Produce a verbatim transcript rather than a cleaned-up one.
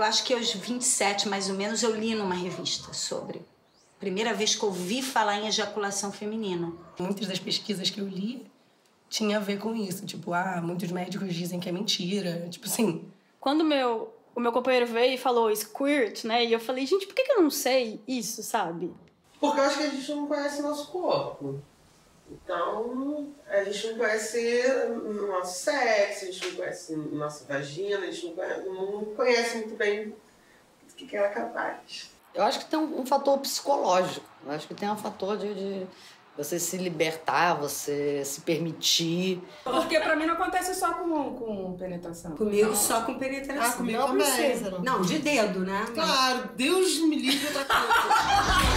eu acho que aos vinte e sete, mais ou menos, eu li numa revista sobre. Primeira vez que eu ouvi falar em ejaculação feminina. Muitas das pesquisas que eu li tinha a ver com isso. Tipo, ah, muitos médicos dizem que é mentira. Tipo assim... Quando meu, o meu companheiro veio e falou squirt, né? E eu falei, gente, por que que eu não sei isso, sabe? Porque eu acho que a gente não conhece nosso corpo. Então, a gente não conhece o nosso sexo, a gente não conhece a nossa vagina, a gente não conhece, não conhece muito bem do que ela é capaz. Eu acho que tem um, um fator psicológico, eu acho que tem um fator de, de você se libertar, você se permitir. Porque pra mim não acontece só com, com penetração. Comigo não. Só com penetração. Ah, comigo não, também. Não, de dedo, né? Claro, Deus me livre da coisa.